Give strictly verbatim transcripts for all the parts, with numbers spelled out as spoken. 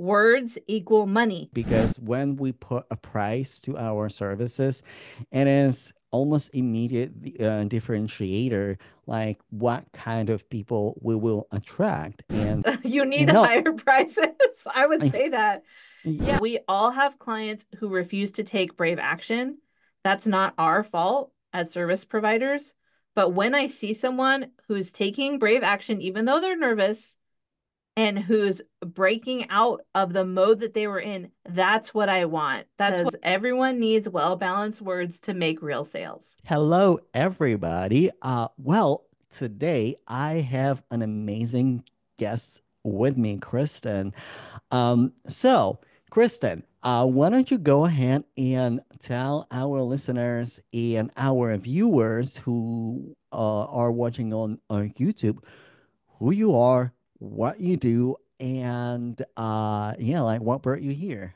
words equal money. Because when we put a price to our services, it is almost immediate uh, differentiator, like what kind of people we will attract. And you need you know, higher prices. I would I, say that. Yeah. We all have clients who refuse to take brave action. That's not our fault as service providers. But when I see someone who's taking brave action, even though they're nervous, and who's breaking out of the mode that they were in, that's what I want. That's what everyone needs, well-balanced words to make real sales. Hello, everybody. Uh, well, today I have an amazing guest with me, Kristen. Um, so, Kristen, uh, why don't you go ahead and tell our listeners and our viewers who uh, are watching on, on YouTube who you are, what you do, and uh yeah like what brought you here.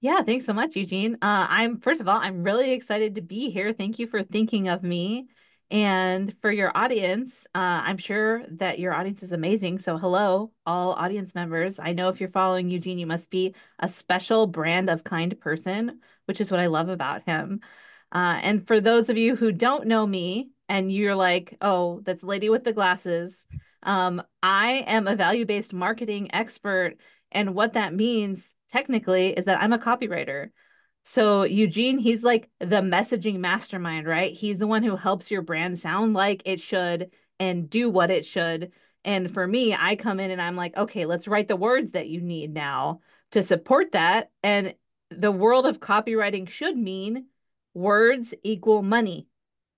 Yeah, thanks so much, Eugene. uh I'm first of all I'm really excited to be here. Thank you for thinking of me. And for your audience, uh I'm sure that your audience is amazing, so hello all audience members. I know if you're following Eugene, you must be a special brand of kind person, which is what I love about him. Uh and for those of you who don't know me and you're like, oh, that's the lady with the glasses, Um, I am a value-based marketing expert, and what that means technically is that I'm a copywriter. So Eugene, he's like the messaging mastermind, right? He's the one who helps your brand sound like it should and do what it should. And for me, I come in and I'm like, okay, let's write the words that you need now to support that. And the world of copywriting should mean words equal money.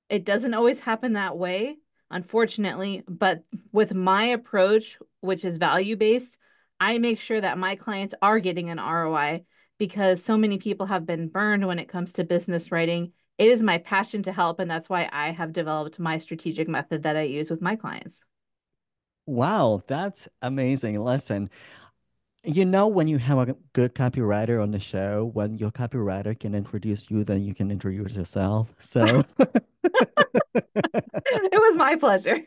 It doesn't always happen that way, unfortunately, but with my approach, which is value-based, I make sure that my clients are getting an R O I, because so many people have been burned when it comes to business writing. It is my passion to help, and that's why I have developed my strategic method that I use with my clients. Wow, that's amazing. Listen, you know, when you have a good copywriter on the show, when your copywriter can introduce you, then you can introduce yourself. So... It was my pleasure.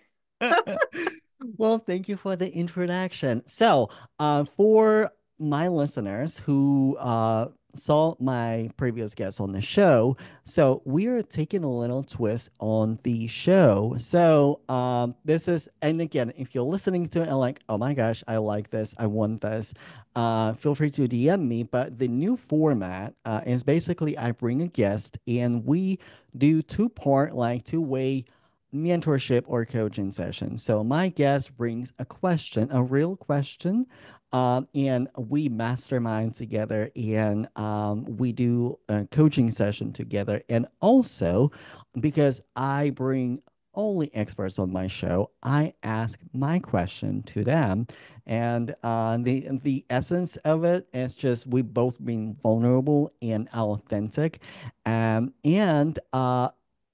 Well, thank you for the introduction. So uh, for my listeners who uh, saw my previous guest on the show, so we are taking a little twist on the show. So um, this is, and again, if you're listening to it and like, oh my gosh, I like this, I want this, uh, feel free to D M me. But the new format uh, is basically I bring a guest and we do two-part, like two-way mentorship or coaching session. So my guest brings a question, a real question, um, and we mastermind together, and um, we do a coaching session together. And also, because I bring only experts on my show, I ask my question to them. And uh, the, the essence of it is just we both being vulnerable and authentic. Um, and uh,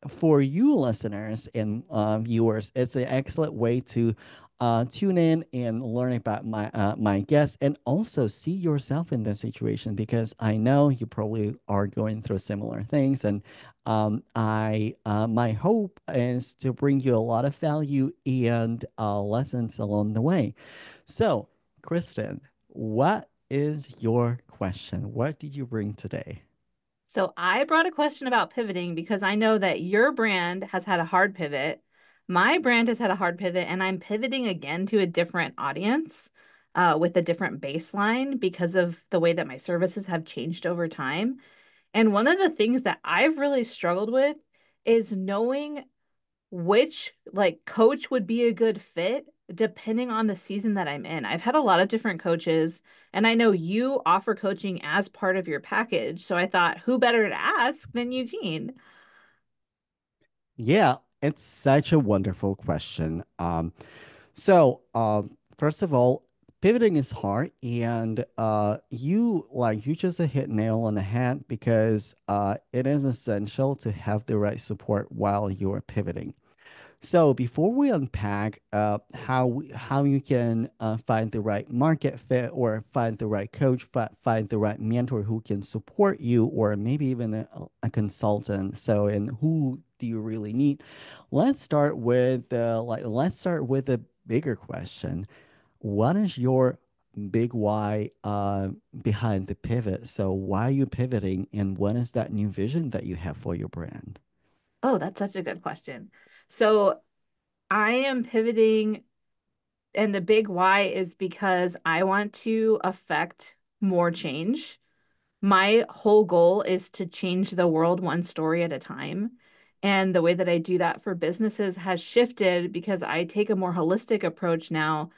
for you listeners and uh, viewers, it's an excellent way to uh, tune in and learn about my uh, my guests, and also see yourself in this situation, because I know you probably are going through similar things. And um, I uh, my hope is to bring you a lot of value and uh, lessons along the way. So, Kristen, what is your question? What did you bring today? So I brought a question about pivoting, because I know that your brand has had a hard pivot. My brand has had a hard pivot, and I'm pivoting again to a different audience uh, with a different baseline because of the way that my services have changed over time. And one of the things that I've really struggled with is knowing which like coach would be a good fit depending on the season that I'm in. I've had a lot of different coaches, and I know you offer coaching as part of your package. So I thought, who better to ask than Eugene? Yeah, it's such a wonderful question. Um, so um, first of all, pivoting is hard, and uh, you like you just hit nail on the head, because uh, it is essential to have the right support while you're pivoting. So before we unpack uh, how how you can uh, find the right market fit, or find the right coach, find the right mentor who can support you, or maybe even a, a consultant. So, and who do you really need? Let's start with uh, like let's start with a bigger question. What is your big why uh, behind the pivot. So why are you pivoting, and when is that new vision that you have for your brand? Oh, that's such a good question. So I am pivoting, and the big why is because I want to affect more change. My whole goal is to change the world one story at a time. And the way that I do that for businesses has shifted because I take a more holistic approach now.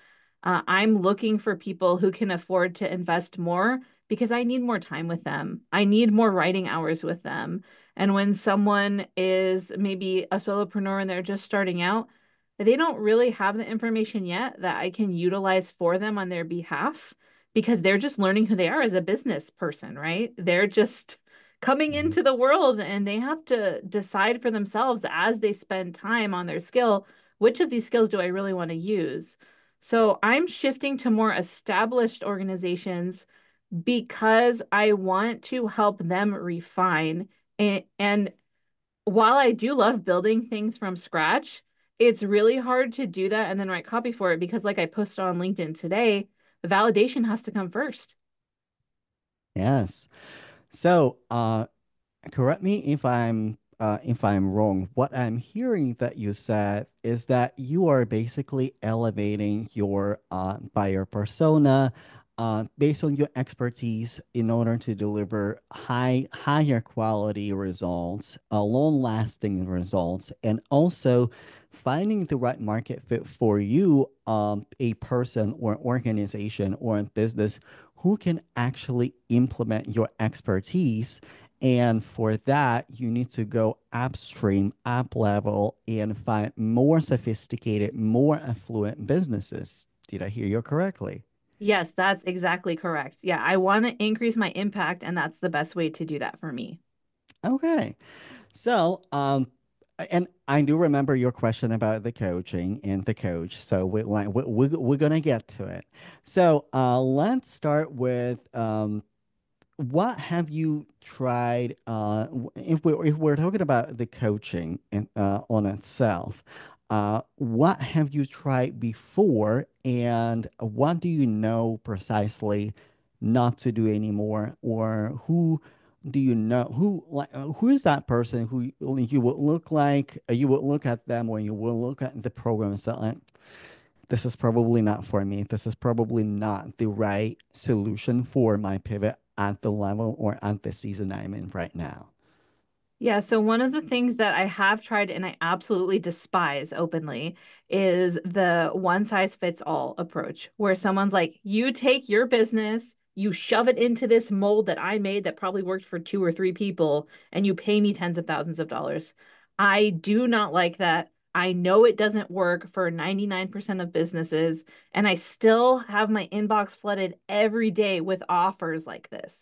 Uh, I'm looking for people who can afford to invest more because I need more time with them. I need more writing hours with them. And when someone is maybe a solopreneur and they're just starting out, they don't really have the information yet that I can utilize for them on their behalf, because they're just learning who they are as a business person, right? They're just coming into the world, and they have to decide for themselves as they spend time on their skill, which of these skills do I really want to use? So I'm shifting to more established organizations because I want to help them refine. And, and while I do love building things from scratch, it's really hard to do that and then write copy for it, because like I posted on LinkedIn today, the validation has to come first. Yes. So uh, correct me if I'm uh, if I'm wrong. What I'm hearing that you said is that you are basically elevating your uh, buyer persona uh, based on your expertise in order to deliver high higher quality results, uh, long lasting results, and also finding the right market fit for you, um, a person or an organization or a business who can actually implement your expertise. And for that, you need to go upstream, up level, and find more sophisticated, more affluent businesses. Did I hear you correctly? Yes, that's exactly correct. Yeah, I want to increase my impact, and that's the best way to do that for me. Okay. So, um, and I do remember your question about the coaching and the coach. So we, we, we, we're going to get to it. So uh, let's start with um, what have you tried? Uh, if, we, if we're talking about the coaching in, uh, on itself, uh, what have you tried before, and what do you know precisely not to do anymore, or who do you know who like who is that person who you would look like you would look at them or you will look at the program and say, like, this is probably not for me, this is probably not the right solution for my pivot at the level or at the season I'm in right now? Yeah, so one of the things that I have tried and I absolutely despise openly is the one size fits all approach, where someone's like, you take your business, you shove it into this mold that I made that probably worked for two or three people, and you pay me tens of thousands of dollars. I do not like that. I know it doesn't work for ninety-nine percent of businesses, and I still have my inbox flooded every day with offers like this.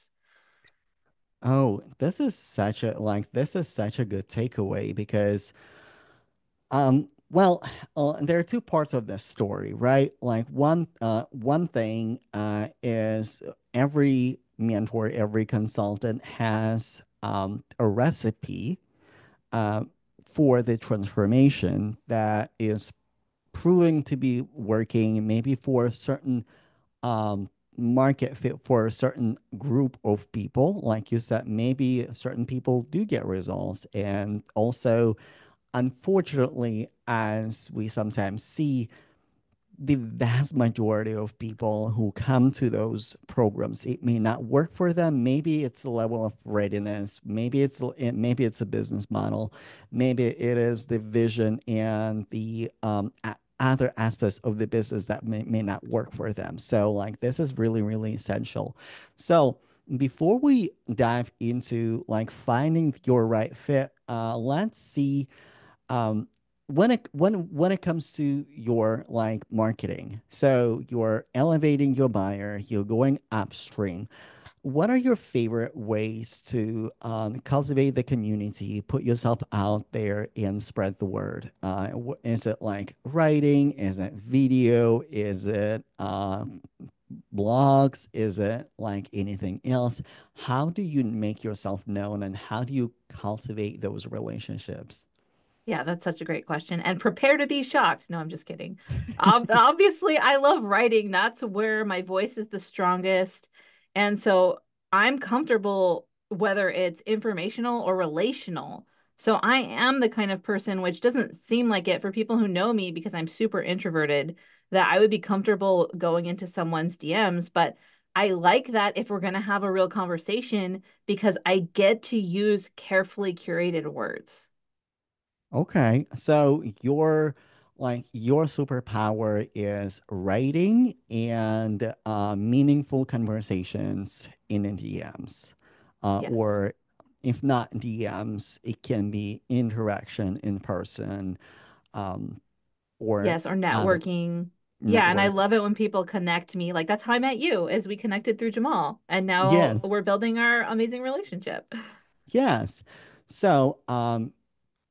Oh, this is such a, like, this is such a good takeaway, because, um, Well, uh, there are two parts of this story, right? Like one, uh, one thing uh, is every mentor, every consultant has um, a recipe uh, for the transformation that is proving to be working, maybe for a certain um, market fit for a certain group of people. Like you said, maybe certain people do get results, and also, unfortunately, as we sometimes see, the vast majority of people who come to those programs, it may not work for them. Maybe it's a level of readiness. Maybe it's maybe it's a business model. Maybe it is the vision and the um, other aspects of the business that may, may not work for them. So, like, this is really, really essential. So before we dive into, like, finding your right fit, uh, let's see. Um, when it when when it comes to your, like, marketing, so you're elevating your buyer, you're going upstream. What are your favorite ways to um, cultivate the community, put yourself out there, and spread the word? Uh, is it like writing? Is it video? Is it uh, blogs? Is it like anything else? How do you make yourself known, and how do you cultivate those relationships? Yeah, that's such a great question. And prepare to be shocked. No, I'm just kidding. um, obviously, I love writing. That's where my voice is the strongest. And so I'm comfortable, whether it's informational or relational. So I am the kind of person, which doesn't seem like it for people who know me because I'm super introverted, that I would be comfortable going into someone's D Ms. But I like that if we're going to have a real conversation, because I get to use carefully curated words. Okay. So your, like your superpower is writing and uh, meaningful conversations in the D Ms, uh, yes. Or if not D Ms, it can be interaction in person, um, or yes, or networking. Um, Yeah, network. And I love it when people connect me. Like, that's how I met you, is we connected through Jamal. And now yes. we're building our amazing relationship. Yes. So um,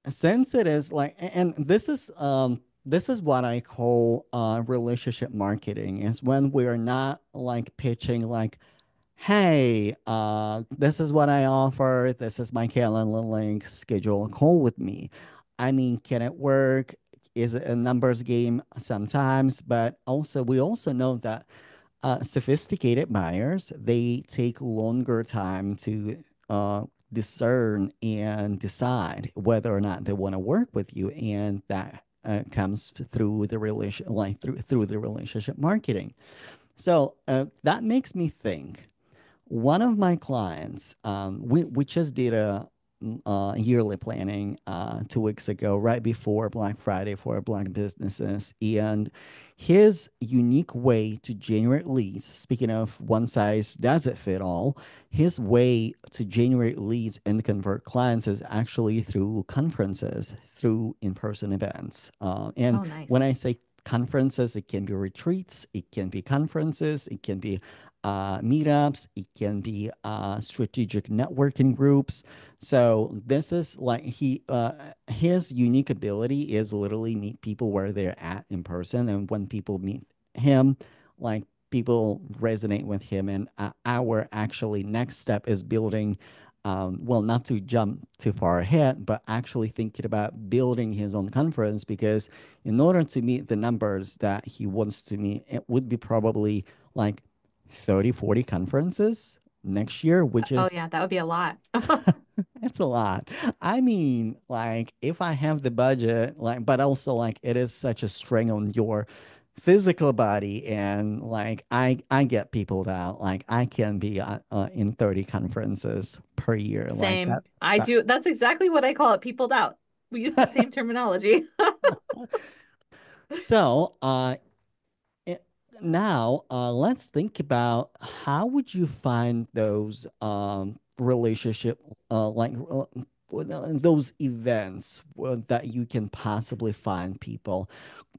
since it is like, and this is, um, this is what I call uh, relationship marketing, is when we're not like pitching like, hey, uh, this is what I offer. This is my calendar link. Schedule a call with me. I mean, can it work? Is a numbers game sometimes, but also we also know that uh, sophisticated buyers, they take longer time to uh, discern and decide whether or not they want to work with you, and that uh, comes through the relation, like through through the relationship marketing. So uh, that makes me think. One of my clients, um, we we just did a. Uh, yearly planning uh, two weeks ago, right before Black Friday for Black businesses. And his unique way to generate leads, speaking of one size doesn't fit all, his way to generate leads and convert clients is actually through conferences, through in-person events. Uh, and oh, nice. When I say conferences, it can be retreats, it can be conferences, it can be Uh, meetups, it can be uh, strategic networking groups. So this is like he, uh, his unique ability is literally meet people where they're at in person. And when people meet him, like people resonate with him. And uh, our actually next step is building, um, well, not to jump too far ahead, but actually thinking about building his own conference, because in order to meet the numbers that he wants to meet, it would be probably like thirty, forty conferences next year, which is... Oh, yeah, that would be a lot. That's a lot. I mean, like, if I have the budget, like, but also, like, it is such a strain on your physical body. And, like, I, I get people that, like, I can be uh, uh, in thirty conferences per year. Same. Like that, I that. do. That's exactly what I call it, peopled out. We use the same terminology. So, uh, now, uh, let's think about how would you find those um, relationship, uh, like uh, those events that you can possibly find people.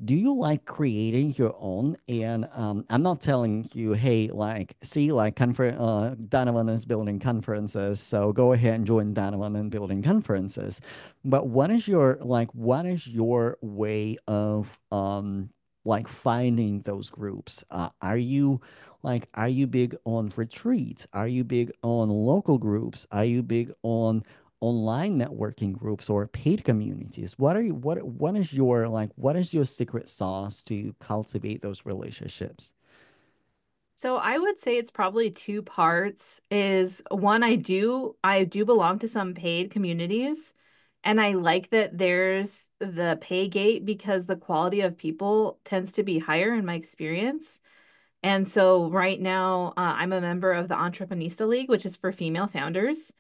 Do you like creating your own? And um, I'm not telling you, hey, like, see, like conference, uh, Donovan is building conferences, so go ahead and join Donovan and building conferences. But what is your, like, what is your way of um? like finding those groups? Uh, are you like, are you big on retreats? Are you big on local groups? Are you big on online networking groups or paid communities? What are you, what, what is your, like, what is your secret sauce to cultivate those relationships? So I would say it's probably two parts. Is one, I do, I do belong to some paid communities. And I like that there's the pay gate, because the quality of people tends to be higher in my experience. And so right now uh, I'm a member of the Entreprenista League, which is for female founders.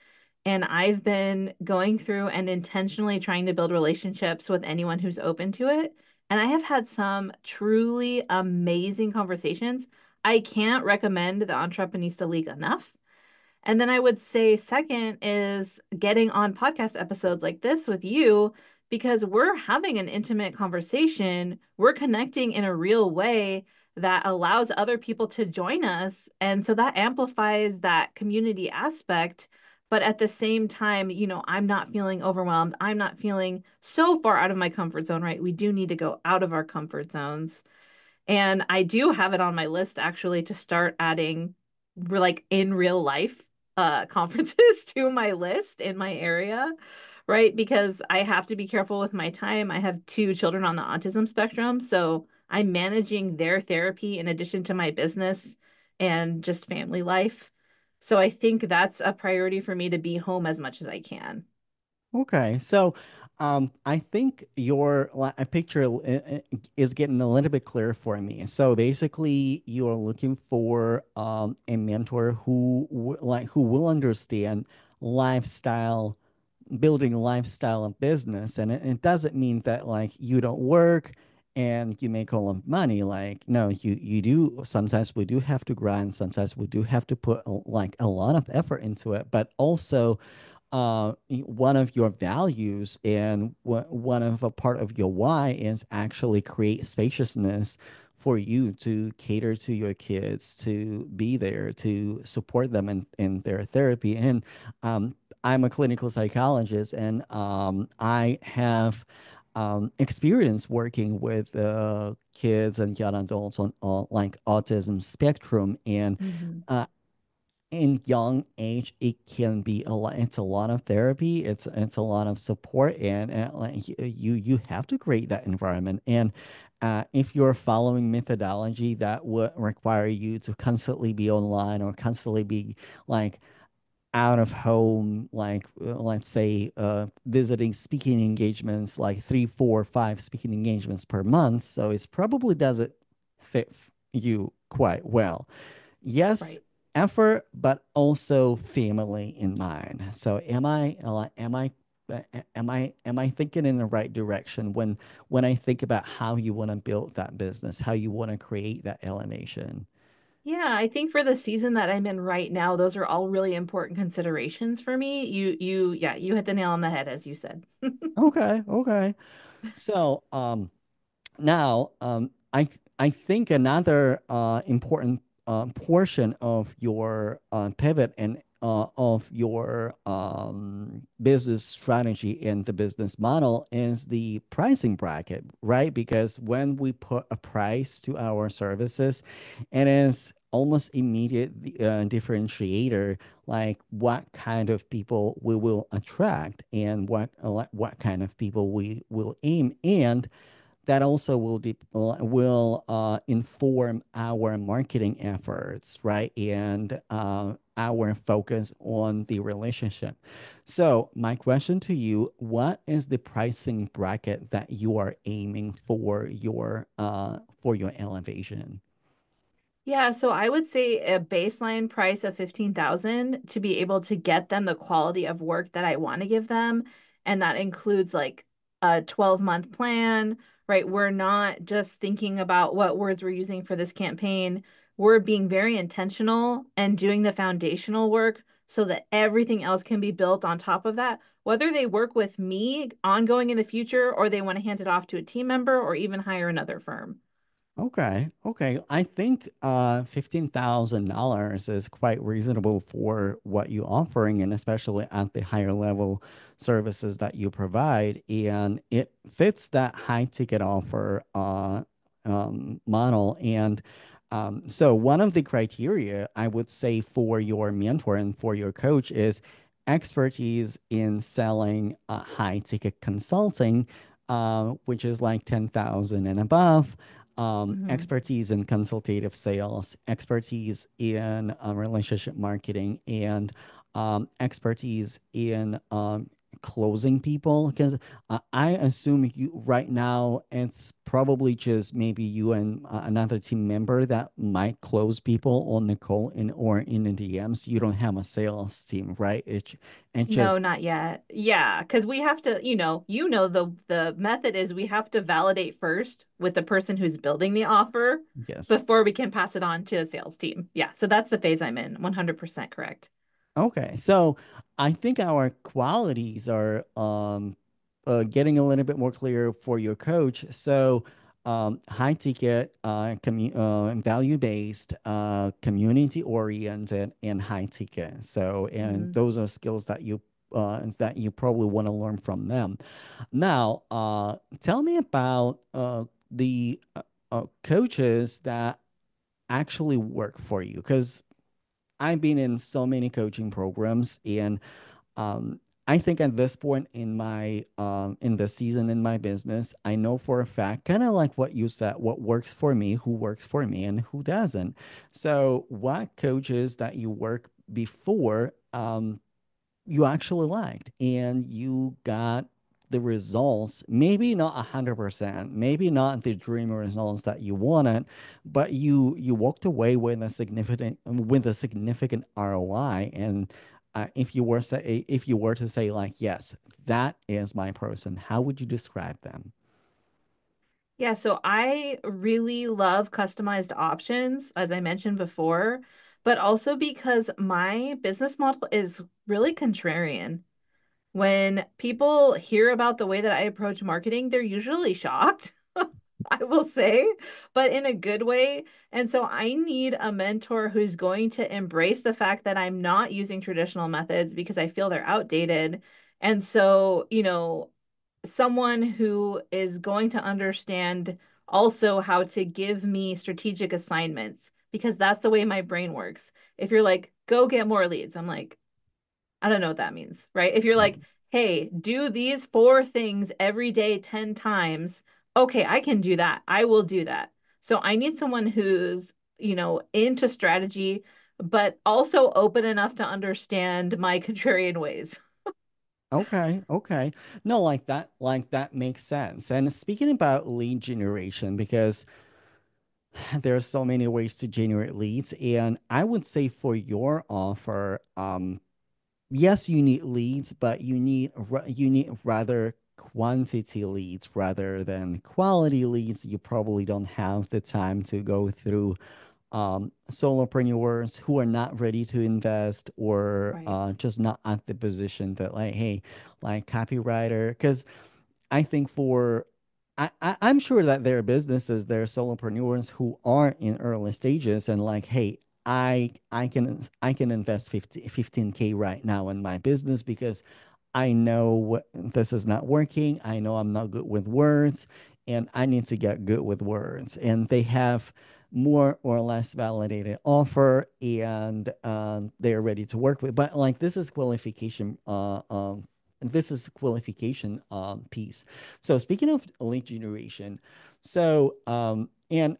And I've been going through and intentionally trying to build relationships with anyone who's open to it. And I have had some truly amazing conversations. I can't recommend the Entreprenista League enough. And then I would say second is getting on podcast episodes like this with you, because we're having an intimate conversation. We're connecting in a real way that allows other people to join us. And so that amplifies that community aspect. But at the same time, you know, I'm not feeling overwhelmed. I'm not feeling so far out of my comfort zone, right? We do need to go out of our comfort zones. And I do have it on my list, actually, to start adding like in real life. Uh, conferences to my list in my area, right? Because I have to be careful with my time. I have two children on the autism spectrum, so I'm managing their therapy in addition to my business and just family life. So I think that's a priority for me, to be home as much as I can. Okay. So um, I think your la- picture is getting a little bit clearer for me. So basically you are looking for um, a mentor who w- like who will understand lifestyle, building lifestyle and business. And it, it doesn't mean that like you don't work and you make all of money. Like, no, you, you do. Sometimes we do have to grind. Sometimes we do have to put like a lot of effort into it, but also uh, one of your values and w- one of a part of your why is actually create spaciousness for you to cater to your kids, to be there, to support them in, in their therapy. And um, I'm a clinical psychologist, and um, I have Um, experience working with uh, kids and young adults on uh, like autism spectrum, and mm-hmm. uh, in young age it can be a lot. It's a lot of therapy. It's it's a lot of support, and, and like you you have to create that environment. And uh, if you're following methodology that would require you to constantly be online or constantly be like out of home, like uh, let's say uh, visiting speaking engagements, like three, four, five speaking engagements per month. So it probably doesn't fit you quite well. Yes, right. Effort, but also family in mind. So am I, am I, am I, am I thinking in the right direction when when I think about how you want to build that business, how you want to create that elevation? Yeah, I think for the season that I'm in right now, those are all really important considerations for me. You, you, yeah, you hit the nail on the head, as you said. Okay, okay. So um, now um, I I think another uh, important uh, portion of your uh, pivot and uh, of your um, business strategy and the business model is the pricing bracket, right? Because when we put a price to our services, it is almost immediate uh, differentiator, like what kind of people we will attract and what what kind of people we will aim, and that also will de- will uh, inform our marketing efforts, right? And uh, our focus on the relationship. So my question to you, what is the pricing bracket that you are aiming for your uh, for your elevation? Yeah, so I would say a baseline price of fifteen thousand dollars to be able to get them the quality of work that I want to give them. And that includes like a twelve month plan, right? We're not just thinking about what words we're using for this campaign. We're being very intentional and doing the foundational work so that everything else can be built on top of that. Whether they work with me ongoing in the future, or they want to hand it off to a team member, or even hire another firm. Okay. Okay. I think uh, fifteen thousand dollars is quite reasonable for what you're offering, and especially at the higher level services that you provide. And it fits that high ticket offer uh, um, model. And um, so one of the criteria I would say for your mentor and for your coach is expertise in selling uh, high ticket consulting, uh, which is like ten thousand and above. Um, mm-hmm. Expertise in consultative sales, expertise in uh, relationship marketing, and um, expertise in um, closing people. Because uh, I assume you right now, it's probably just maybe you and uh, another team member that might close people on the call in or in the D Ms. You don't have a sales team, right? It, it just... No, not yet. Yeah, because we have to, you know, you know, the the method is we have to validate first with the person who's building the offer, yes, before we can pass it on to the sales team. Yeah, so that's the phase I'm in. one hundred percent correct. Okay, so I think our qualities are um, uh, getting a little bit more clear for your coach. So um, high ticket, uh, commu- uh, value-based, uh, community-oriented, and high ticket. So, and mm-hmm. those are skills that you uh, that you probably want to learn from them. Now, uh, tell me about uh, the uh, uh, coaches that actually work for you, because I've been in so many coaching programs, and um, I think at this point in my, um, in this season in my business, I know for a fact, kind of like what you said, what works for me, who works for me and who doesn't. So what coaches that you work before um, you actually liked and you got the results, maybe not a hundred percent, maybe not the dream results that you wanted, but you, you walked away with a significant, with a significant R O I. And Uh, if you were say, if you were to say like, yes, that is my person, how would you describe them? Yeah, so I really love customized options, as I mentioned before, but also because my business model is really contrarian. When people hear about the way that I approach marketing, they're usually shocked, I will say, but in a good way. And so I need a mentor who's going to embrace the fact that I'm not using traditional methods because I feel they're outdated. And so, you know, someone who is going to understand also how to give me strategic assignments, because that's the way my brain works. If you're like, go get more leads, I'm like, I don't know what that means, right? If you're like, hey, do these four things every day ten times, okay, I can do that. I will do that. So I need someone who's, you know, into strategy, but also open enough to understand my contrarian ways. Okay. Okay. No, like that, like that makes sense. And speaking about lead generation, because there are so many ways to generate leads. And I would say for your offer, um, yes, you need leads, but you need, you need rather quantity leads rather than quality leads. You probably don't have the time to go through um, solopreneurs who are not ready to invest or right. uh, just not at the position that like, hey, like copywriter. Because I think for, I, I, I'm sure that there are businesses, there are solopreneurs who are in early stages and like, hey, I, I can, I can invest fifteen K right now in my business because I know this is not working. I know I'm not good with words and I need to get good with words. And they have more or less validated offer and um, they're ready to work with. But like this is qualification, uh, um, this is qualification um, piece. So speaking of lead generation, so um, and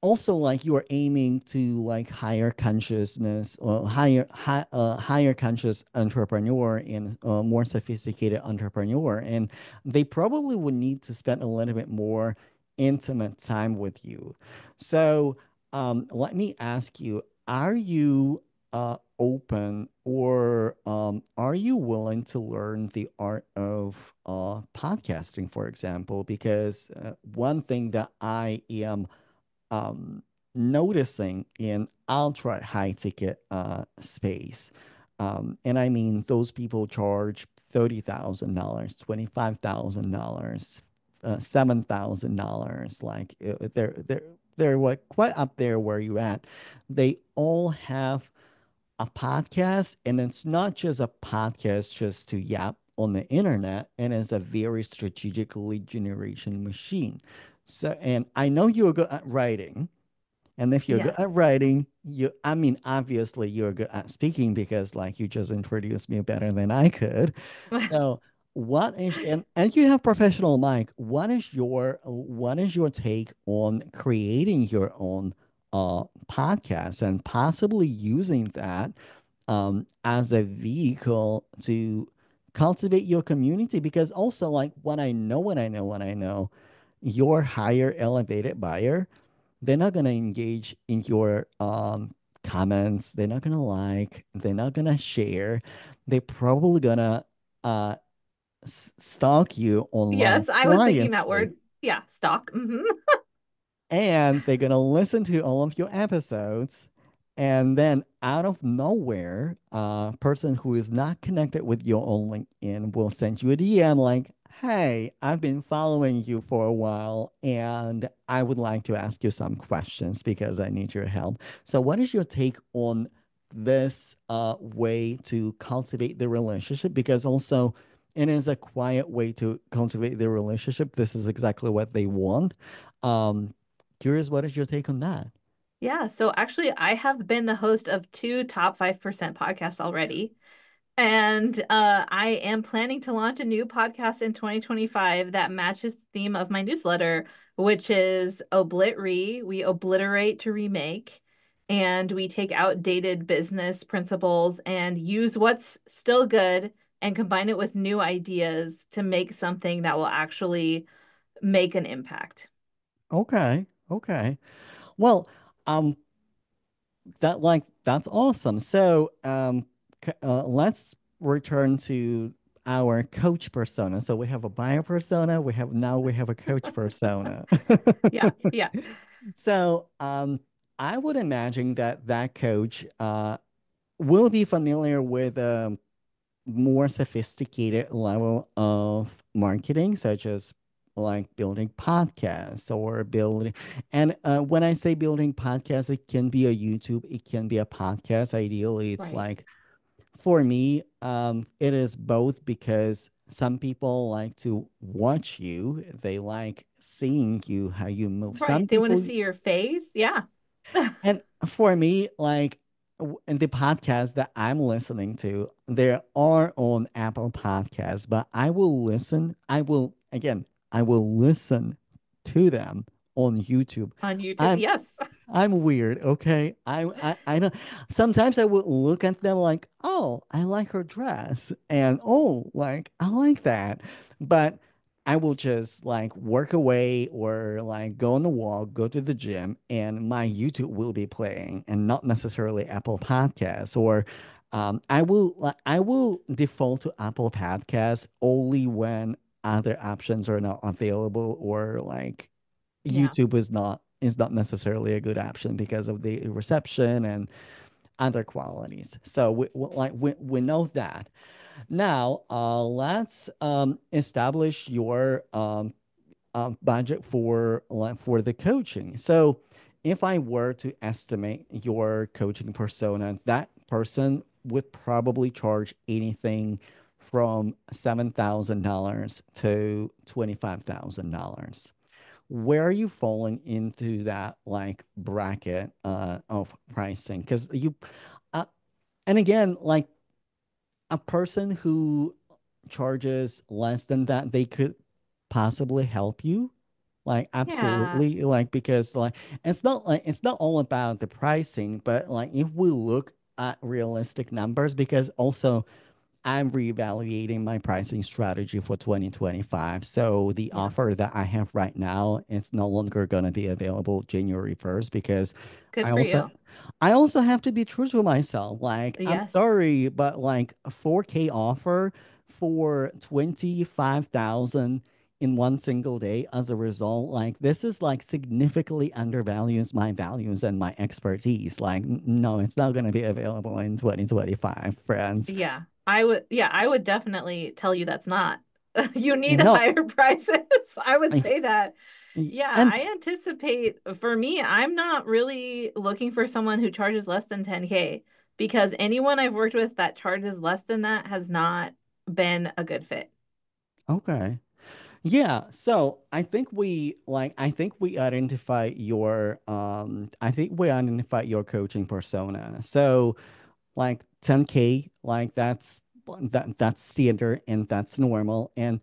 also like you are aiming to like higher consciousness or higher high, uh, higher conscious entrepreneur and uh, more sophisticated entrepreneur, and they probably would need to spend a little bit more intimate time with you. So um, let me ask you, are you uh, open or um, are you willing to learn the art of uh, podcasting, for example? Because uh, one thing that I am Um, noticing in ultra high ticket uh, space. Um, and I mean, those people charge thirty thousand dollars, twenty-five thousand dollars, uh, seven thousand dollars. Like they're, they're, they're like quite up there where you're at. They all have a podcast, and it's not just a podcast just to yap on the internet, and it's a very strategic lead generation machine. So, and I know you're good at writing, and if you're yes. good at writing, you, I mean, obviously you're good at speaking because like you just introduced me better than I could. So what is, and, and you have professional mic, what is your, what is your take on creating your own uh, podcast and possibly using that um, as a vehicle to cultivate your community? Because also like what I know, what I know, what I know, your higher elevated buyer, they're not going to engage in your um, comments. They're not going to like, they're not going to share. They're probably going to uh, stalk you online. Yes, I was thinking that word. Yeah, stalk. Mm-hmm. And they're going to listen to all of your episodes. And then out of nowhere, a person who is not connected with your own LinkedIn will send you a D M like, hey, I've been following you for a while, and I would like to ask you some questions because I need your help. So what is your take on this uh, way to cultivate the relationship? Because also it is a quiet way to cultivate the relationship. This is exactly what they want. Um, curious, what is your take on that? Yeah, so actually I have been the host of two top five percent podcasts already. And uh, I am planning to launch a new podcast in twenty twenty-five that matches the theme of my newsletter, which is Oblit-Re. We obliterate to remake, and we take outdated business principles and use what's still good and combine it with new ideas to make something that will actually make an impact. Okay. Okay. Well, um, that like, that's awesome. So, um, uh, let's return to our coach persona. So we have a buyer persona. We have, now we have a coach persona. Yeah. Yeah. So, um, I would imagine that that coach, uh, will be familiar with, um, more sophisticated level of marketing, such as like building podcasts or building. And uh, when I say building podcasts, it can be a YouTube, it can be a podcast. Ideally, it's right. like, for me, um, it is both, because some people like to watch you. They like seeing you, how you move. Right. Some they people... want to see your face. Yeah. And for me, like, and the podcasts that I'm listening to, they are on Apple Podcasts, but I will listen. I will, again, I will listen to them on YouTube. On YouTube, I'm, yes. I'm weird, okay? I, I, I know. Sometimes I will look at them like, oh, I like her dress. And, oh, like, I like that. But I will just like work away or like go on the walk, go to the gym, and my YouTube will be playing, and not necessarily Apple Podcasts. Or um, I will like I will default to Apple Podcasts only when other options are not available, or like yeah. YouTube is not is not necessarily a good option because of the reception and other qualities. So we, we like we we know that. Now, uh, let's um, establish your um, uh, budget for for the coaching. So if I were to estimate your coaching persona, that person would probably charge anything from seven thousand dollars to twenty-five thousand dollars. Where are you falling into that like bracket uh, of pricing? Because you, uh, and again, like, a person who charges less than that, they could possibly help you. Like, absolutely. Yeah. Like, because like, it's not like, it's not all about the pricing, but like, if we look at realistic numbers, because also I'm reevaluating my pricing strategy for twenty twenty-five. So the offer that I have right now, it's no longer going to be available January first, because Good I also, you. I also have to be true to myself. Like, yes. I'm sorry, but like a four K offer for twenty-five thousand in one single day. As a result, like, this is like significantly undervalues my values and my expertise. Like, no, it's not going to be available in twenty twenty-five, friends. Yeah. I would, yeah, I would definitely tell you that's not. You need no. higher prices. I would say that. Yeah, and I anticipate, for me, I'm not really looking for someone who charges less than ten K, because anyone I've worked with that charges less than that has not been a good fit. Okay. Yeah. So I think we like, I think we identify your, um, I think we identify your coaching persona. So like ten K, like that's that that's standard and that's normal. And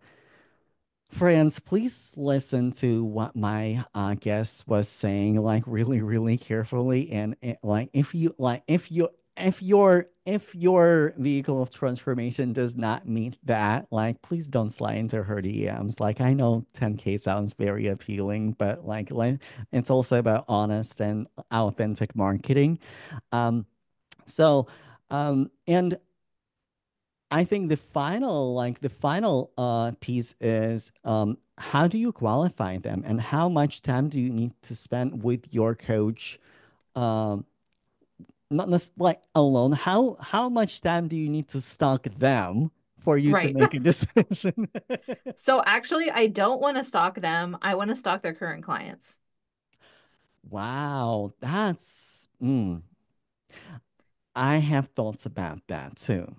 friends, please listen to what my uh, guest was saying, like really, really carefully. And, and like, if you like, if you if your if your vehicle of transformation does not meet that, like, please don't slide into her D Ms. Like, I know ten K sounds very appealing, but like, like it's also about honest and authentic marketing. Um, so. Um, and I think the final, like the final uh, piece is, um, how do you qualify them, and how much time do you need to spend with your coach? Um, not like alone, how, how much time do you need to stalk them for you right. to make a decision? So actually, I don't want to stalk them. I want to stalk their current clients. Wow. That's, mm. I have thoughts about that too,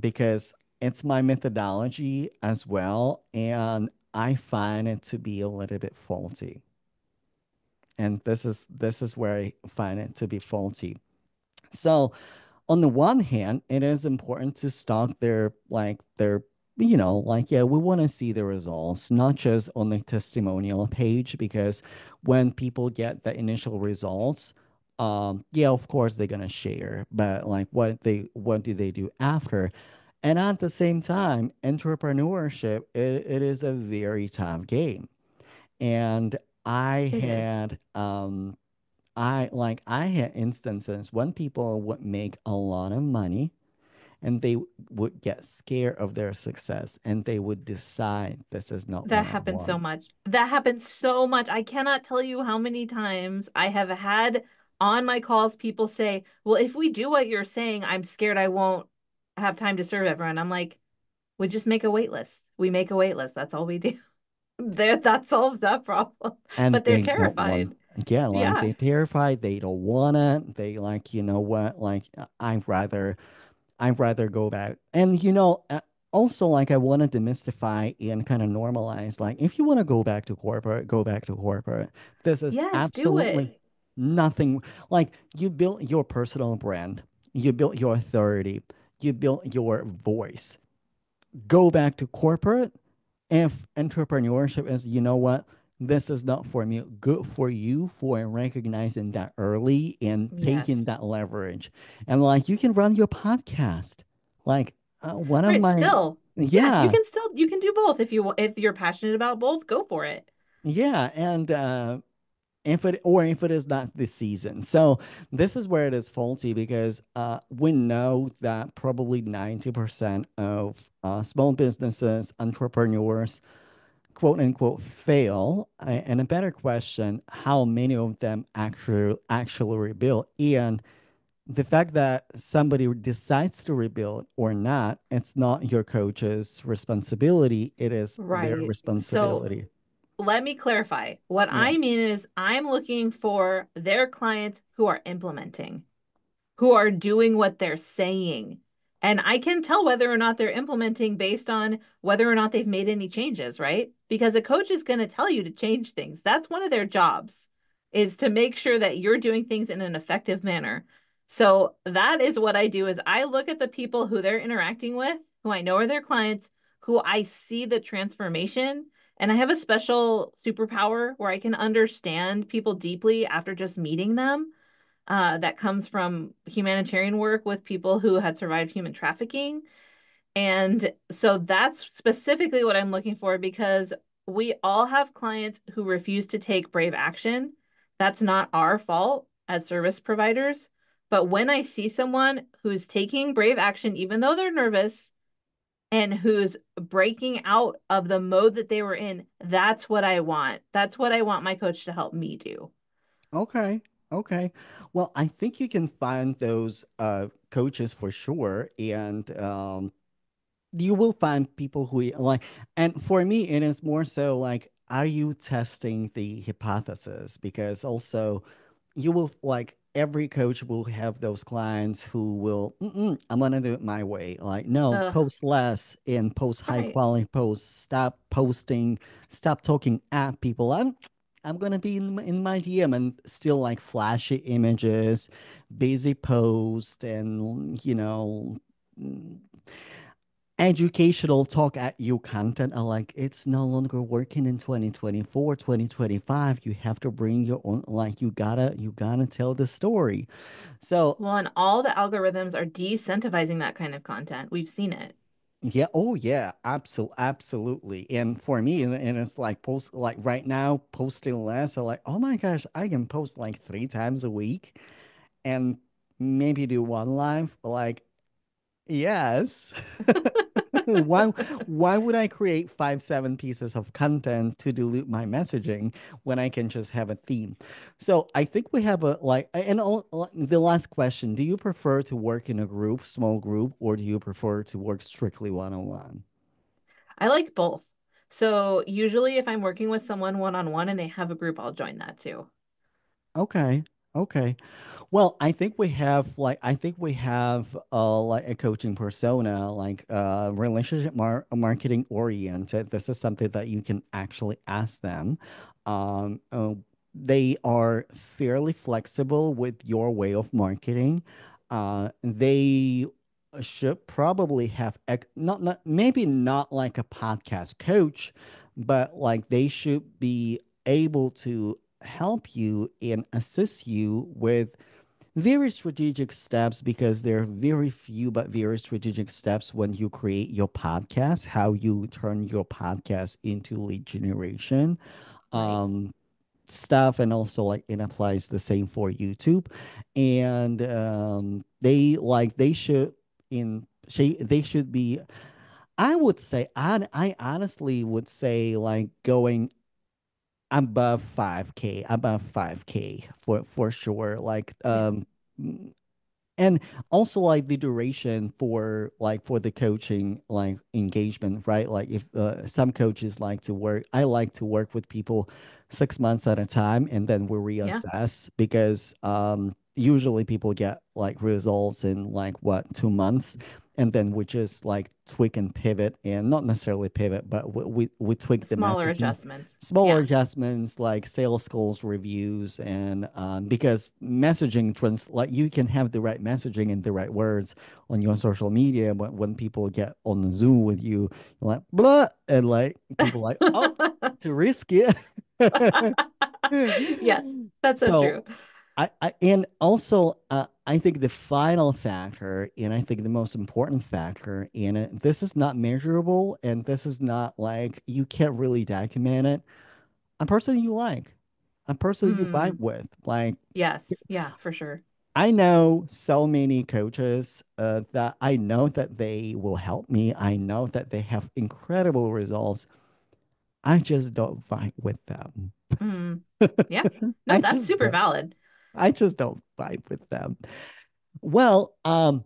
because it's my methodology as well. And I find it to be a little bit faulty. And this is, this is where I find it to be faulty. So on the one hand, it is important to stock their, like, their, you know, like, yeah, we want to see the results, not just on the testimonial page, because when people get the initial results, um, yeah, of course they're going to share, but like, what they, what do they do after? And at the same time, entrepreneurship, it, it is a very tough game. And I it had, is. um, I like, I had instances when people would make a lot of money and they would get scared of their success and they would decide this is not that happened so much. That happens so much. I cannot tell you how many times I have had on my calls, people say, well, if we do what you're saying, I'm scared I won't have time to serve everyone. I'm like, we just make a wait list. We make a wait list. That's all we do. There, that solves that problem. And but they're they terrified. Yeah, like yeah. they're terrified. They don't want it. They like, you know what? Like, I'd rather, I'd rather go back. And you know, also like I want to demystify and kind of normalize. Like, if you want to go back to corporate, go back to corporate. This is yes, absolutely nothing. Like, you built your personal brand. You built your authority. You built your voice. Go back to corporate. If entrepreneurship is, you know what? This is not for me. Good for you for recognizing that early and taking yes. that leverage. And like, you can run your podcast. Like, uh, one right, of my still, yeah. yeah, you can still you can do both if you if you're passionate about both. Go for it. Yeah, and uh, if it or if it is not this season. So this is where it is faulty, because uh, we know that probably ninety percent of uh, small businesses, entrepreneurs, quote unquote, fail. And a better question, how many of them actually actually rebuild? And the fact that somebody decides to rebuild or not, it's not your coach's responsibility. It is right. their responsibility. So let me clarify. What yes. I mean is, I'm looking for their clients who are implementing, who are doing what they're saying. And I can tell whether or not they're implementing based on whether or not they've made any changes, right? Because a coach is going to tell you to change things. That's one of their jobs, is to make sure that you're doing things in an effective manner. So that is what I do, is I look at the people who they're interacting with, who I know are their clients, who I see the transformation. And I have a special superpower where I can understand people deeply after just meeting them. Uh, that comes from humanitarian work with people who had survived human trafficking. And so that's specifically what I'm looking for, because we all have clients who refuse to take brave action. That's not our fault as service providers. But when I see someone who's taking brave action, even though they're nervous, and who's breaking out of the mode that they were in, that's what I want. That's what I want my coach to help me do. Okay. Okay. Well, I think you can find those uh, coaches for sure. And um, you will find people who like, and for me, it is more so like, are you testing the hypothesis? Because also you will, like, every coach will have those clients who will, Mm-mm, I'm going to do it my way. Like, no, uh, post less and post high right. quality posts. Stop posting, stop talking at people. I'm, I'm going to be in, in my D M, and still like flashy images, busy posts, and, you know, educational talk at you content are like, it's no longer working in twenty twenty-four, twenty twenty-five. You have to bring your own, like, you gotta, you gotta tell the story. So, well, and all the algorithms are de-incentivizing that kind of content. We've seen it. Yeah. Oh, yeah. Absolutely. Absolutely. And for me, and, and it's like post, like right now, posting less. I'm like, oh my gosh, I can post like three times a week, and maybe do one live. Like, yes. why? Why would I create five, seven pieces of content to dilute my messaging when I can just have a theme? So I think we have a like. And all, the last question: do you prefer to work in a group, small group, or do you prefer to work strictly one-on-one? I like both. So usually, if I'm working with someone one-on-one and they have a group, I'll join that too. Okay. Okay. Well, I think we have like I think we have uh, like a coaching persona, like uh, relationship mar marketing oriented. This is something that you can actually ask them. Um, uh, they are fairly flexible with your way of marketing. uh, they should probably have not, not maybe not like a podcast coach, but like they should be able to help you and assist you with very strategic steps, because there are very few but very strategic steps when you create your podcast, how you turn your podcast into lead generation um, stuff. And also like it applies the same for YouTube. And um, they like they should in they should be, I would say, I, I honestly would say like going above five K, above five K for for sure, like um and also like the duration for like for the coaching like engagement, right? Like if uh, some coaches like to work, I like to work with people six months at a time, and then we reassess, yeah. because um usually people get like results in like what two months, and then we just like tweak and pivot, and not necessarily pivot, but we we, we tweak the smaller messaging. adjustments, smaller yeah. adjustments like sales goals, reviews, and um, because messaging trends, like you can have the right messaging and the right words on your social media, but when people get on the Zoom with you, you're like blah, and like people like oh, too risky. Yes, that's so, so true. I, I and also uh, I think the final factor, and I think the most important factor, and it, this is not measurable, and this is not like you can't really document it. A person you like, a person mm. you vibe with, like yes, yeah, for sure. I know so many coaches uh, that I know that they will help me. I know that they have incredible results. I just don't vibe with them. Mm. Yeah, no, that's super valid. I just don't vibe with them. Well, um,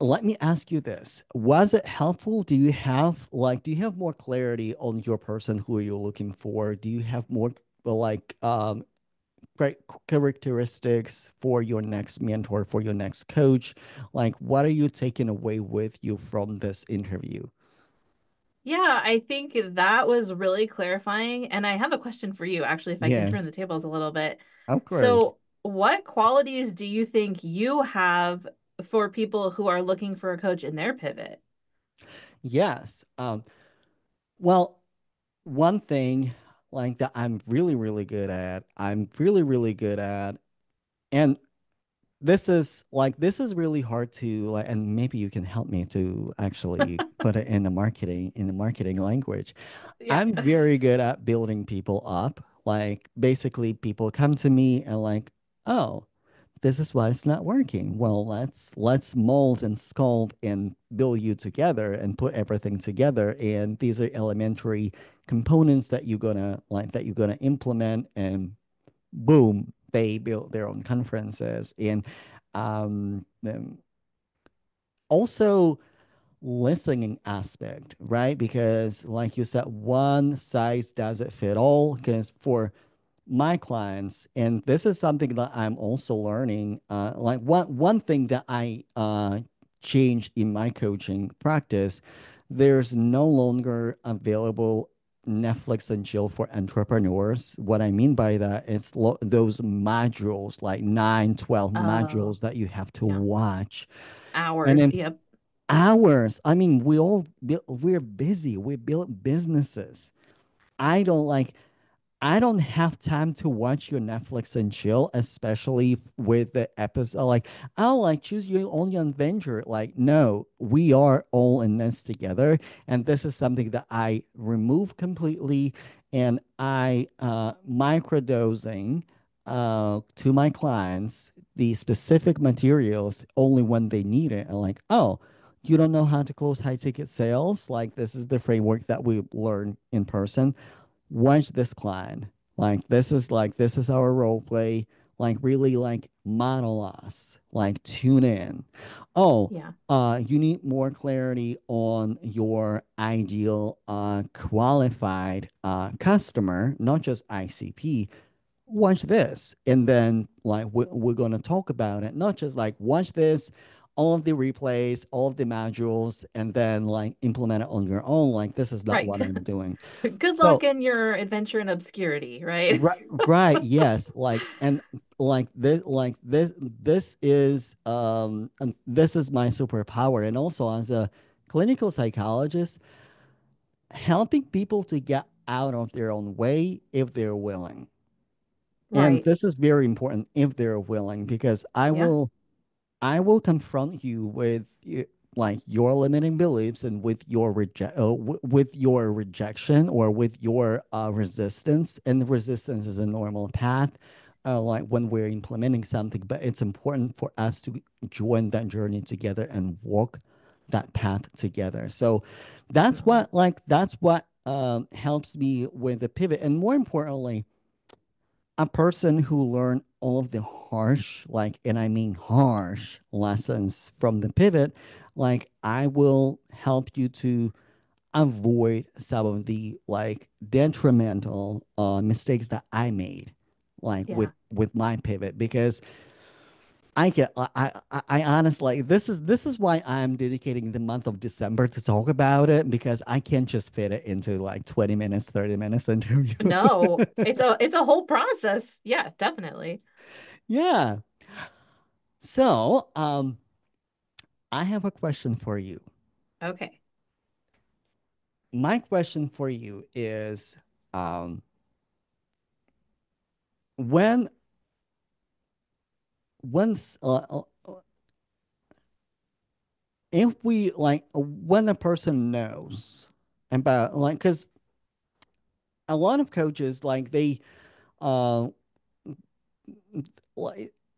let me ask you this. Was it helpful? Do you have like, do you have more clarity on your person who you're looking for? Do you have more like um, great characteristics for your next mentor, for your next coach? Like, what are you taking away with you from this interview? Yeah, I think that was really clarifying. And I have a question for you, actually, if I yes. can turn the tables a little bit. Of course. So, what qualities do you think you have for people who are looking for a coach in their pivot? Yes. Um, well, one thing like that I'm really, really good at, I'm really, really good at, and this is like, this is really hard to, like, and maybe you can help me to actually put it in the marketing, in the marketing language. Yeah. I'm very good at building people up. Like basically people come to me and like, oh, this is why it's not working. Well, let's let's mold and sculpt and build you together and put everything together. And these are elementary components that you're gonna like that you're gonna implement. And boom, they build their own conferences. And um, also listening aspect, right? Because like you said, one size doesn't fit all. Because for my clients, and this is something that I'm also learning, uh, like one, one thing that I uh, changed in my coaching practice, there's no longer available Netflix and chill for entrepreneurs. What I mean by that is those modules, like nine, twelve uh, modules that you have to yeah. watch. Hours, and then, yep. Hours. I mean, we all, we're busy. We build businesses. I don't like, I don't have time to watch your Netflix and chill, especially with the episode. Like, I'll like choose your own adventure. Like, no, we are all in this together. And this is something that I remove completely. And I uh, microdosing uh, to my clients, the specific materials only when they need it. And like, oh, you don't know how to close high ticket sales? Like, this is the framework that we learn in person. Watch this client. Like, this is like, this is our role play. Like, really like model us, like tune in. Oh, yeah. Uh, you need more clarity on your ideal uh, qualified uh, customer, not just I C P. Watch this. And then like, we're, we're going to talk about it. Not just like, watch this. all of the replays, all of the modules, and then like implement it on your own. Like, this is not right. what I'm doing. Good so, luck in your adventure in obscurity, right? Right, right. Yes. Like, and like this, like this, this is, um, this is my superpower. And also as a clinical psychologist, helping people to get out of their own way if they're willing. Right. And this is very important, if they're willing, because I yeah. will, I will confront you with like your limiting beliefs and with your reje- uh, w- with your rejection or with your uh, resistance. And resistance is a normal path, uh, like when we're implementing something. But it's important for us to join that journey together and walk that path together. So that's what like that's what um, helps me with the pivot. And more importantly, a person who learned all of the harsh, like, and I mean harsh lessons from the pivot, like, I will help you to avoid some of the, like, detrimental uh, mistakes that I made, like, yeah. with, with my pivot, because I get, I, I, I honestly, this is, this is why I'm dedicating the month of December to talk about it, because I can't just fit it into like twenty minutes, thirty minutes interview. No, it's a, it's a whole process. Yeah, definitely. Yeah. So, um, I have a question for you. Okay. My question for you is, um, when Once, uh, if we like when a person knows about like, because a lot of coaches like they, uh,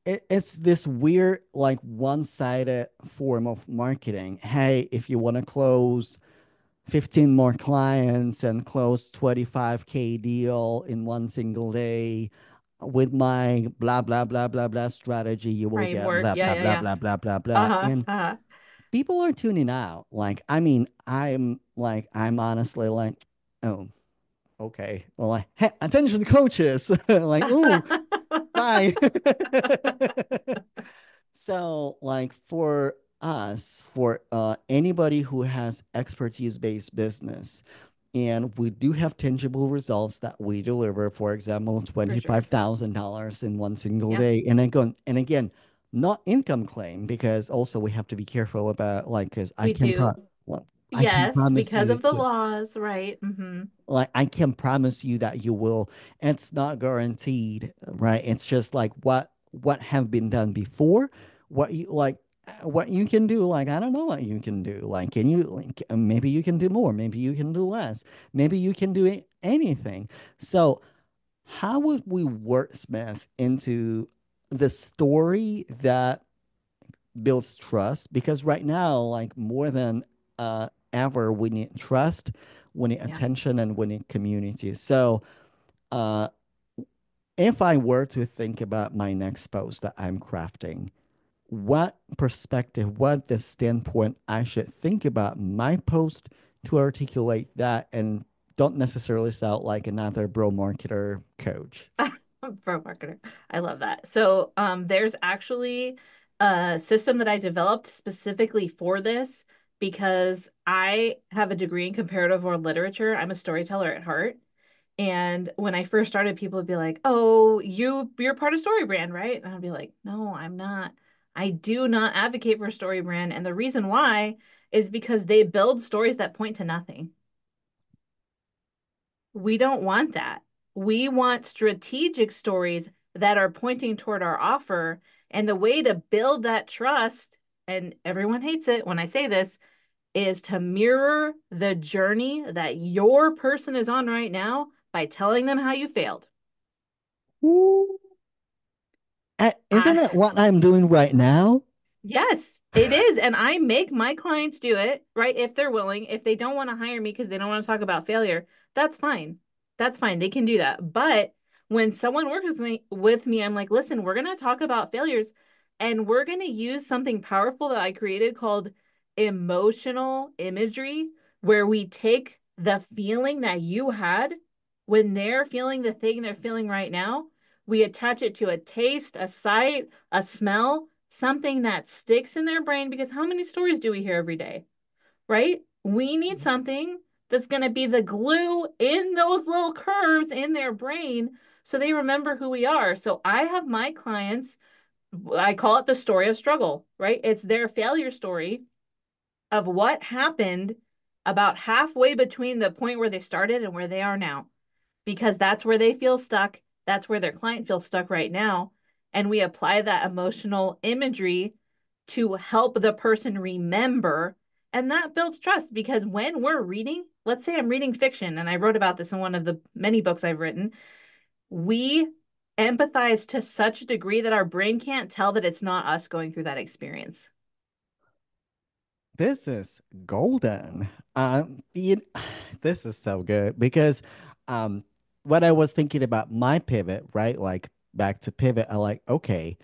it, it's this weird like one-sided form of marketing. Hey, if you want to close fifteen more clients and close twenty-five K deal in one single day, with my blah, blah, blah, blah, blah strategy, you will Framework. get blah, yeah, blah, yeah, blah, yeah. blah, blah, blah, blah, uh-huh, and uh-huh. people are tuning out. Like, I mean, I'm like, I'm honestly like, oh, okay. Well, like, hey, attention coaches. Like, ooh, bye. So like for us, for uh, anybody who has expertise-based business, and we do have tangible results that we deliver, for example, twenty-five thousand dollars in one single yeah. day. And again, and again, not income claim, because also we have to be careful about like, because I can't, pro- well, yes, I can't promise because you of the that, laws, right? Mm-hmm. Like I can promise you that you will, it's not guaranteed, right? It's just like what, what have been done before, what you like, what you can do, like, I don't know what you can do. Like, can you, like, maybe you can do more, maybe you can do less, maybe you can do anything. So how would we wordsmith into the story that builds trust? Because right now, like more than uh, ever, we need trust, we need yeah. attention, and we need community. So uh, if I were to think about my next post that I'm crafting, what perspective, what the standpoint I should think about my post to articulate that and don't necessarily sound like another bro marketer coach. Bro marketer. I love that. So um, there's actually a system that I developed specifically for this because I have a degree in comparative world literature. I'm a storyteller at heart. And when I first started, people would be like, oh, you, you're part of StoryBrand, right? And I'd be like, no, I'm not. I do not advocate for StoryBrand. And the reason why is because they build stories that point to nothing. We don't want that. We want strategic stories that are pointing toward our offer. And the way to build that trust, and everyone hates it when I say this, is to mirror the journey that your person is on right now by telling them how you failed. Ooh. Uh, isn't I, it what I'm doing right now? Yes, it is. And I make my clients do it, right? If they're willing, if they don't want to hire me because they don't want to talk about failure, that's fine. That's fine. They can do that. But when someone works with me, with me, I'm like, listen, we're going to talk about failures and we're going to use something powerful that I created called emotional imagery, where we take the feeling that you had when they're feeling the thing they're feeling right now. We attach it to a taste, a sight, a smell, something that sticks in their brain, because how many stories do we hear every day, right? We need something that's going to be the glue in those little curves in their brain so they remember who we are. So I have my clients, I call it the story of struggle, right? It's their failure story of what happened about halfway between the point where they started and where they are now, because that's where they feel stuck. That's where their client feels stuck right now. And we apply that emotional imagery to help the person remember. And that builds trust, because when we're reading, let's say I'm reading fiction, and I wrote about this in one of the many books I've written, we empathize to such a degree that our brain can't tell that it's not us going through that experience. This is golden. Um, you, this is so good, because um, what I was thinking about my pivot, right? Like back to pivot, I like, okay,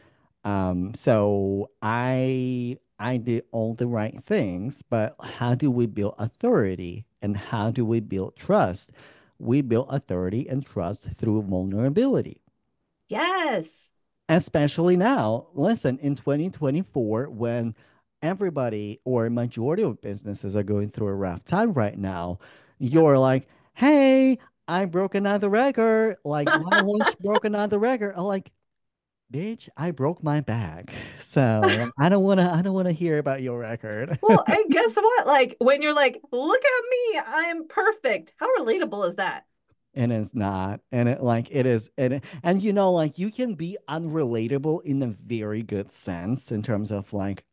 um, so I... I did all the right things, but how do we build authority and how do we build trust? We build authority and trust through vulnerability. Yes. Especially now, listen, in twenty twenty-four, when everybody or majority of businesses are going through a rough time right now, you're like, hey, I broke another record. Like my lunch broke another record. I'm like, bitch, I broke my back, so I don't wanna. I don't wanna hear about your record. Well, and guess what? Like when you're like, "Look at me, I'm perfect." How relatable is that? And it's not. And it like it is. And it, and you know, like you can be unrelatable in a very good sense in terms of like,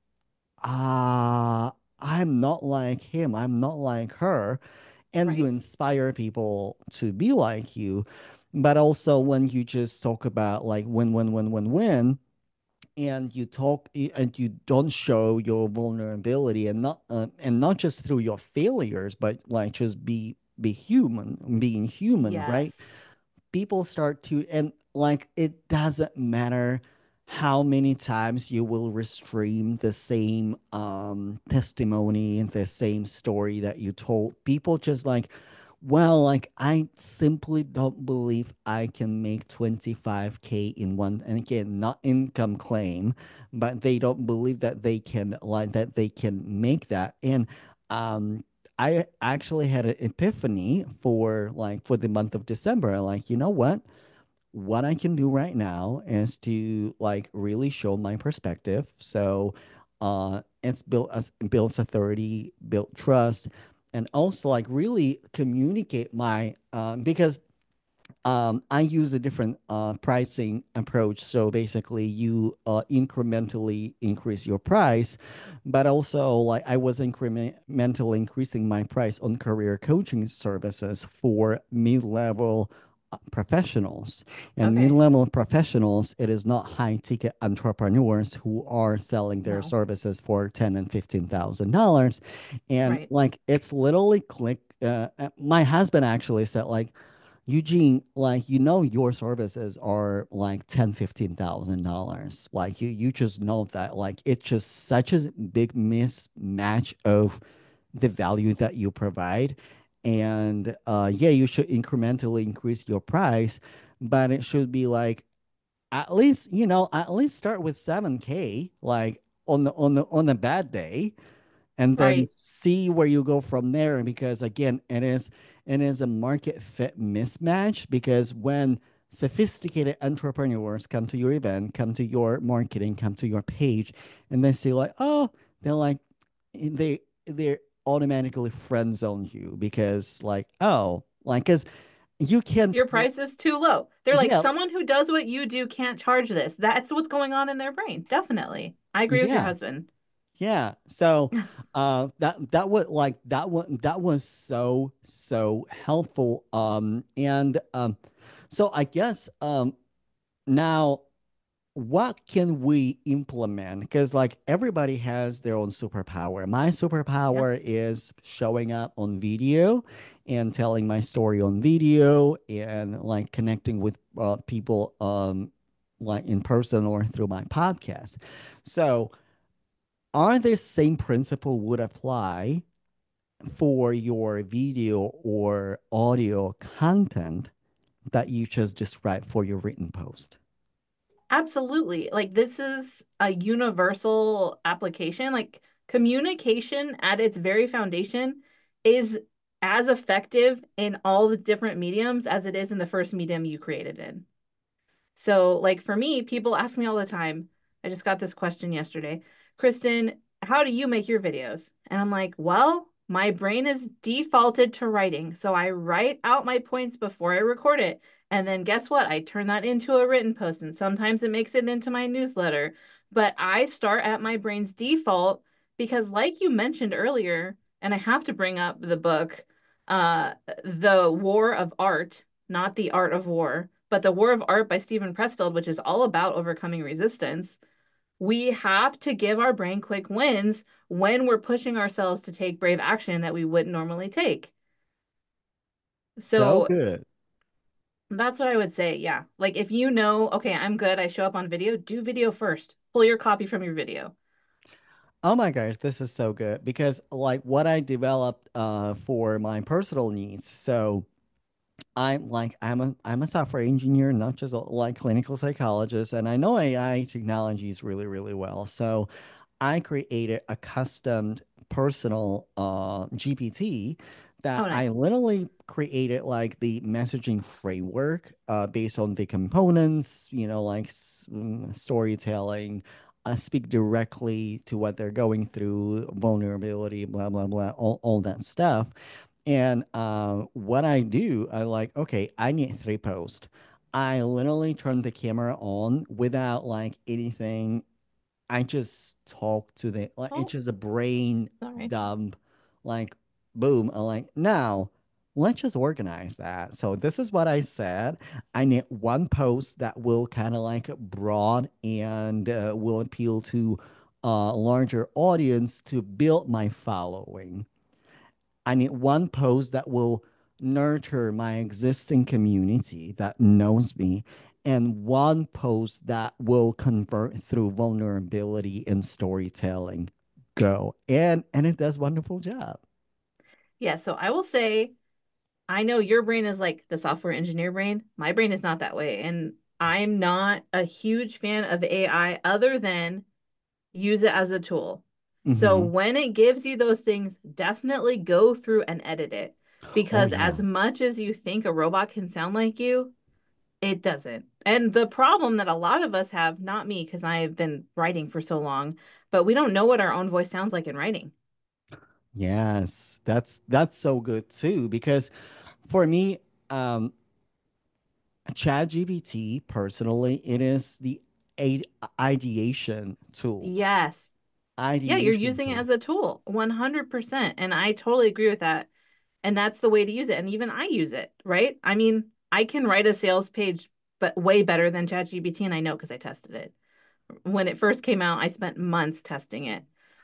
ah, uh, I'm not like him. I'm not like her, and right. You inspire people to be like you. But also when you just talk about like win, win, win, win, win, and you talk and you don't show your vulnerability and not uh, and not just through your failures, but like just be be human, being human, yes. Right? People start to, and like it doesn't matter how many times you will restream the same um, testimony and the same story that you told. People just like, well, like I simply don't believe I can make twenty-five K in one, and again, not income claim, but they don't believe that they can like that they can make that. And um I actually had an epiphany for like for the month of December. Like, you know what? What I can do right now is to like really show my perspective. So uh it's built uh, builds authority, build trust. And also like really communicate my, uh, because um, I use a different uh, pricing approach. So basically you uh, incrementally increase your price, but also like I was incrementally increasing my price on career coaching services for mid-level professionals. And okay. Mid-level professionals, it is not high-ticket entrepreneurs who are selling their no. services for ten and fifteen thousand dollars, and right. like it's literally click. Uh, my husband actually said, like, Eugene, like you know your services are like ten, fifteen thousand dollars. Like you, you just know that. Like it's just such a big mismatch of the value that you provide. And uh, yeah, you should incrementally increase your price, but it should be like at least, you know, at least start with seven K, like on the on the on a bad day, and then right. see where you go from there. Because again, it is it is a market fit mismatch, because when sophisticated entrepreneurs come to your event, come to your marketing, come to your page, and they see like, oh, they're like they they're automatically friend zone you, because like, oh, like, because you can, your price is too low. They're like, yeah. someone who does what you do can't charge this. That's what's going on in their brain. Definitely. I agree yeah. with your husband. Yeah. So uh, that, that was like, that was, that was so, so helpful. Um, and um, so I guess um, now what can we implement? Because like everybody has their own superpower. My superpower yep. is showing up on video and telling my story on video and like connecting with uh, people um, like in person or through my podcast. So are the same principle would apply for your video or audio content that you just described for your written post? Absolutely. Like, this is a universal application. Like, communication at its very foundation is as effective in all the different mediums as it is in the first medium you created in. So, like, for me, people ask me all the time, I just got this question yesterday, Kristen, how do you make your videos? And I'm like, well, my brain is defaulted to writing. So I write out my points before I record it. And then guess what? I turn that into a written post, and sometimes it makes it into my newsletter. But I start at my brain's default because, like you mentioned earlier, and I have to bring up the book, uh, The War of Art, not The Art of War, but The War of Art by Steven Pressfield, which is all about overcoming resistance. We have to give our brain quick wins when we're pushing ourselves to take brave action that we wouldn't normally take. So, so good. That's what I would say. Yeah. Like, if you know, okay, I'm good, I show up on video, do video first. Pull your copy from your video. Oh my gosh, this is so good, because like what I developed uh, for my personal needs. So I'm like, I'm a, I'm a software engineer, not just a, like clinical psychologist, and I know A I technologies really, really well. So I created a custom personal uh, G P T that oh, nice. I literally created like the messaging framework uh, based on the components, you know, like mm, storytelling, Uh, speak directly to what they're going through, vulnerability, blah, blah, blah, all, all that stuff. And uh, what I do, I like, okay, I need three posts. I literally turn the camera on without like anything. I just talk to the, like, oh. it's just a brain Sorry. dump, like, boom. I'm like, now let's just organize that. So this is what I said. I need one post that will kind of like broad and uh, will appeal to a larger audience to build my following. I need one post that will nurture my existing community that knows me, and one post that will convert through vulnerability and storytelling. Go. And, and it does a wonderful job. Yeah, so I will say, I know your brain is like the software engineer brain. My brain is not that way. And I'm not a huge fan of A I other than use it as a tool. Mm-hmm. So when it gives you those things, definitely go through and edit it. Because oh, yeah. as much as you think a robot can sound like you, it doesn't. And the problem that a lot of us have, not me, because I have been writing for so long, but we don't know what our own voice sounds like in writing. Yes, that's that's so good too, because for me, um, ChatGPT personally, it is the ideation tool. Yes. Ideation yeah, you're using tool. it as a tool, one hundred percent. And I totally agree with that. And that's the way to use it. And even I use it, right? I mean, I can write a sales page, but way better than ChatGPT. And I know because I tested it. When it first came out, I spent months testing it.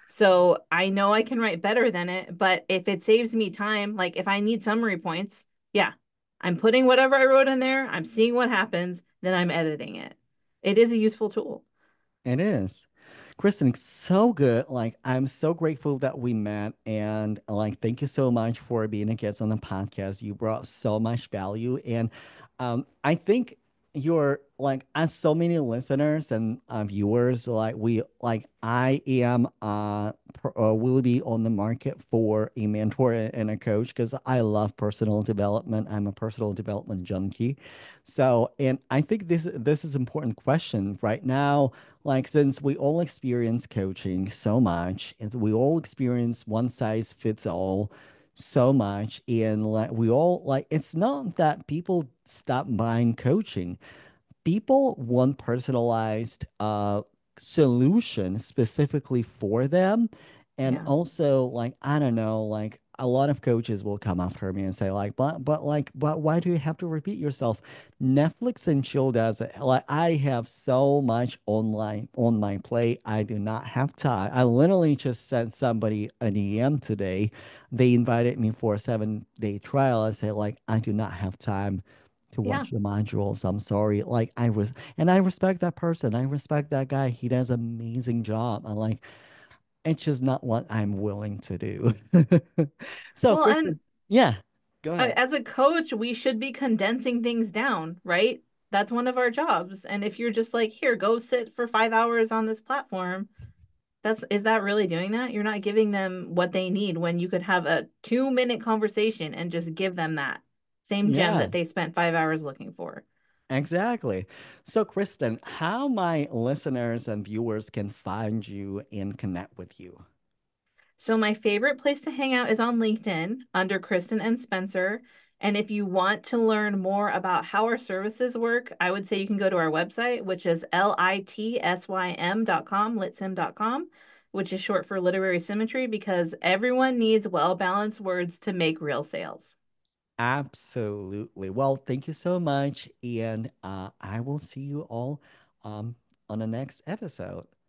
So I know I can write better than it, but if it saves me time, like if I need summary points, yeah, I'm putting whatever I wrote in there, I'm seeing what happens, then I'm editing it. It is a useful tool. It is. Kristen, so good. Like, I'm so grateful that we met, and like, thank you so much for being a guest on the podcast. You brought so much value, and um, I think you're like, as so many listeners and uh, viewers, like we, like I am, uh, pro, uh, will be on the market for a mentor and a coach, because I love personal development. I'm a personal development junkie. So, and I think this, this is an important question right now. Like, since we all experience coaching so much, and we all experience one size fits all so much, and like we all like it's not that people stop buying coaching. People want personalized uh solution specifically for them, and yeah. also like I don't know, like a lot of coaches will come after me and say like, but but like but why do you have to repeat yourself? Netflix and chill does it. Like, I have so much online on my plate. I do not have time. I literally just sent somebody an D M today. They invited me for a seven day trial. I say like, I do not have time to watch yeah. the modules. I'm sorry. Like I was, and I respect that person. I respect that guy. He does an amazing job. I'm like, it's just not what I'm willing to do. So, well, Kristen, yeah, go ahead. As a coach, we should be condensing things down, right? that's one of our jobs. And if you're just like, here, go sit for five hours on this platform, that's, is that really doing that? You're not giving them what they need when you could have a two minute conversation and just give them that same gem yeah. that they spent five hours looking for. Exactly. So Kristen, how my listeners and viewers can find you and connect with you? So my favorite place to hang out is on LinkedIn under Kristen and Spencer. And if you want to learn more about how our services work, I would say you can go to our website, which is litsim dot com, litsim dot com, which is short for Literary Symmetry, because everyone needs well-balanced words to make real sales. Absolutely. Well, thank you so much. And uh, I will see you all um, on the next episode.